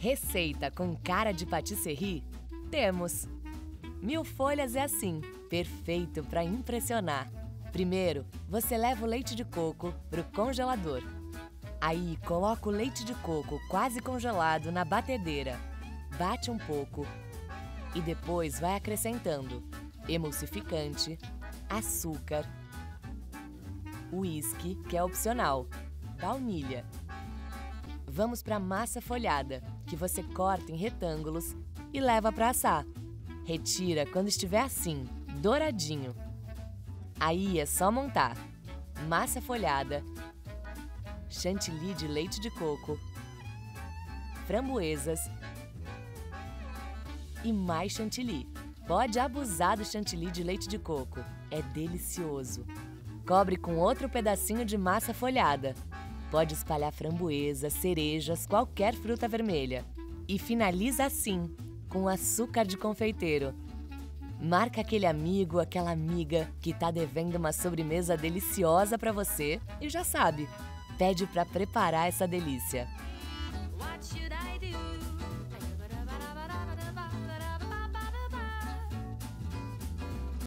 Receita com cara de patisserie? Temos! Mil folhas é assim, perfeito para impressionar. Primeiro, você leva o leite de coco para o congelador. Aí, coloca o leite de coco quase congelado na batedeira. Bate um pouco e depois vai acrescentando emulsificante, açúcar, uísque, que é opcional, baunilha. Vamos para a massa folhada, que você corta em retângulos e leva para assar. Retira quando estiver assim, douradinho. Aí é só montar massa folhada, chantilly de leite de coco, framboesas e mais chantilly. Pode abusar do chantilly de leite de coco, é delicioso. Cobre com outro pedacinho de massa folhada. Pode espalhar framboesas, cerejas, qualquer fruta vermelha. E finaliza assim, com açúcar de confeiteiro. Marca aquele amigo, aquela amiga que tá devendo uma sobremesa deliciosa para você e já sabe, pede para preparar essa delícia.